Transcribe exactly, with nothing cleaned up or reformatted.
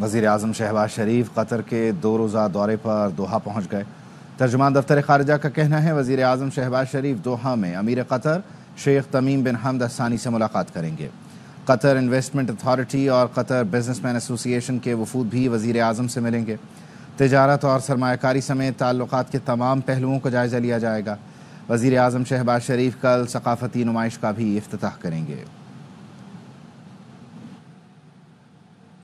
वज़ीर आज़म शहबाज़ शरीफ क़तर के दो रोज़ा दौरे पर दोहा पहुँच गए। तर्जुमान दफ्तर ख़ारिजा का कहना है वज़ीर आज़म शहबाज़ शरीफ दोहा में अमीर क़तर शेख़ तमीम बिन हमद अस्सानी से मुलाकात करेंगे। क़तर इन्वेस्टमेंट अथॉरिटी और क़तर बिजनेसमैन एसोसिएशन के वफूद भी वज़ीर आज़म से मिलेंगे। तिजारत और सरमायाकारी समेत ताल्लुक़ात के तमाम पहलुओं का जायज़ा लिया जाएगा। वज़ीर आज़म शहबाज़ शरीफ कल सकाफ़ती नुमाइश का भी इफ्तिताह करेंगे।